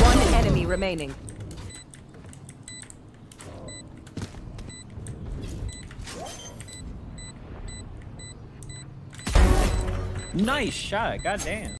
One enemy remaining. Nice shot, goddamn.